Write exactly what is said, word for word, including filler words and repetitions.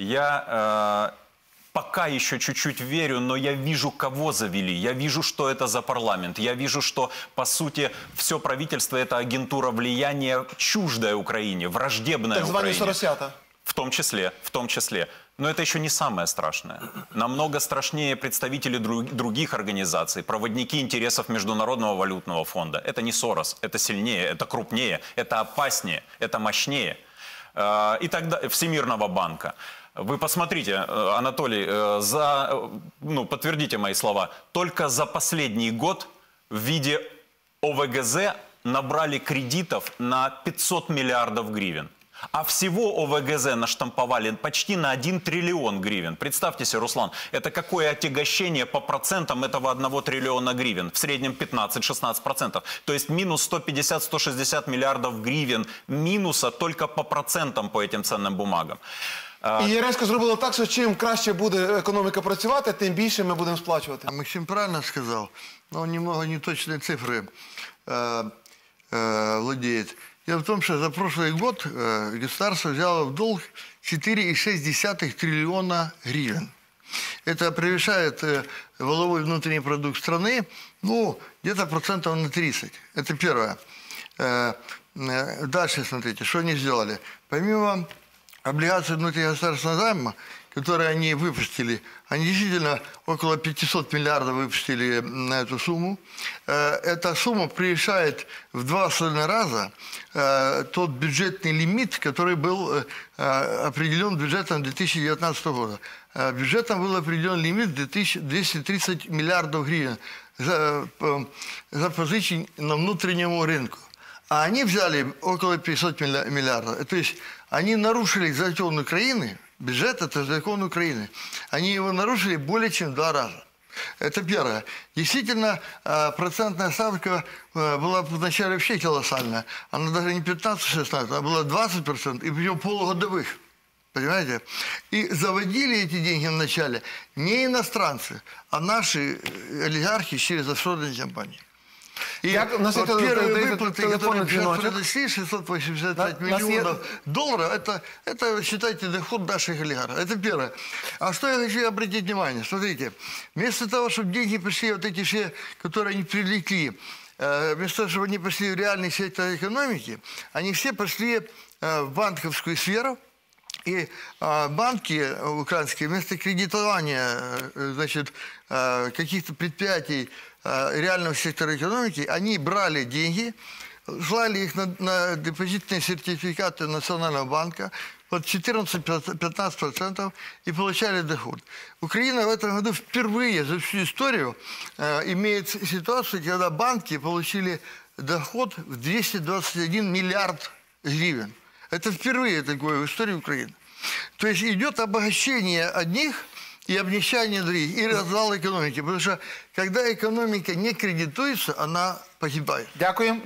Я э, пока еще чуть-чуть верю, но я вижу, кого завели. Я вижу, что это за парламент. Я вижу, что, по сути, все правительство – это агентура влияния чуждая Украине, враждебная Украине. Так званые Соросята. В том числе, в том числе. Но это еще не самое страшное. Намного страшнее представители друг, других организаций, проводники интересов Международного валютного фонда. Это не Сорос, это сильнее, это крупнее, это опаснее, это мощнее. Э, и тогда Всемирного банка. Вы посмотрите, Анатолий, за, ну, подтвердите мои слова, только за последний год в виде О В Г З набрали кредитов на пятьсот миллиардов гривен. А всего О В Г З наштамповали почти на один триллион гривен. Представьте себе, Руслан, это какое отягощение по процентам этого одного триллиона гривен. В среднем пятнадцать-шестнадцать процентов. То есть минус сто пятьдесят — сто шестьдесят миллиардов гривен минуса только по процентам по этим ценным бумагам. І резко зробило так, що чим краще буде економіка працювати, тим більше ми будемо сплачувати. Максим правильно сказав, но он немного неточные цифры владеет. Дело в том, что за прошлый год государство взяло в долг четыре и шесть десятых триллиона гривен. Это превышает валовой внутренний продукт страны, ну, где-то процентов на тридцать. Это первое. Дальше смотрите, что они сделали. Помимо облигаций внутригосударственного займа, которые они выпустили, они действительно около пятисот миллиардов выпустили на эту сумму. Эта сумма превышает в два с половиной раза тот бюджетный лимит, который был определен бюджетом две тысячи девятнадцатого года. Бюджетом был определен лимит двести тридцать миллиардов гривен за, за позычень на внутреннему рынку. А они взяли около пятисот миллиардов. То есть они нарушили закон Украины. Бюджет – это закон Украины. Они его нарушили более чем в два раза. Это первое. Действительно, процентная ставка была вначале вообще колоссальная. Она даже не пятнадцать-шестнадцать, а была двадцать процентов, и причем полугодовых. Понимаете? И заводили эти деньги вначале не иностранцы, а наши олигархи через офшорные компании. И вот первые выплаты, которые принесли шестьсот восемьдесят пять миллионов долларов, это, это, считайте, доход наших олигархов. Это первое. А что я хочу обратить внимание? Смотрите, вместо того, чтобы деньги пришли, вот эти все, которые они привлекли, вместо того, чтобы они пошли в реальный сектор экономики, они все пошли в банковскую сферу. И банки украинские вместо кредитования, значит, каких-то предприятий реального сектора экономики, они брали деньги, слали их на, на депозитные сертификаты Национального банка под четырнадцать-пятнадцать процентов и получали доход. Украина в этом году впервые за всю историю имеет ситуацию, когда банки получили доход в двести двадцать один миллиард гривен. Это впервые такое в истории Украины. То есть идет обогащение одних и обнищание других, и развал экономики. Потому что когда экономика не кредитуется, она погибает. Дякую.